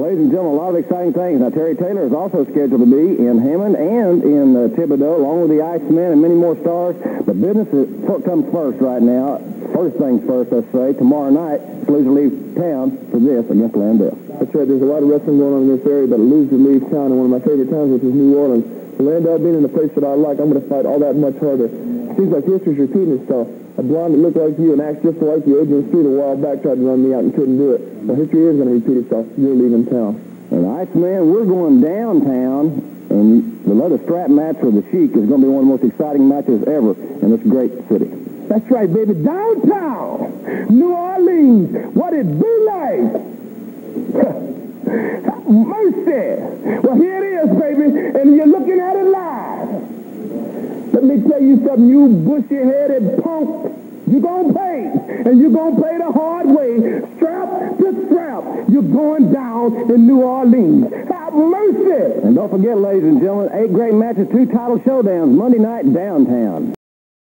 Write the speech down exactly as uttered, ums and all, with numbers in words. ladies and gentlemen, a lot of exciting things. Now, Terry Taylor is also scheduled to be in Hammond and in uh, Thibodeau, along with the Iceman and many more stars. But business is, comes first right now. First things first, let's say. Tomorrow night, Loser leaves town for this against Landau. That's right. There's a lot of wrestling going on in this area, but Loser leaves town in one of my favorite towns, which is New Orleans. Landau being in the place that I like, I'm going to fight all that much harder. Seems like history's repeating itself. A blonde that looked like you and acts just like you, Adrian Street, a while back tried to run me out and couldn't do it. Well, history is going to repeat itself. You're leaving town. All right, man, we're going downtown, and the leather strap match with the Sheik is going to be one of the most exciting matches ever in this great city. That's right, baby. Downtown New Orleans. What it be like? Mercy. Well, here it is, baby, and you're looking at it live. Let me tell you something, you bushy-headed punk. You're going to pay, and you're going to pay the hard way, strap to strap. You're going down in New Orleans. Have mercy. And don't forget, ladies and gentlemen, eight great matches, two title showdowns, Monday night downtown.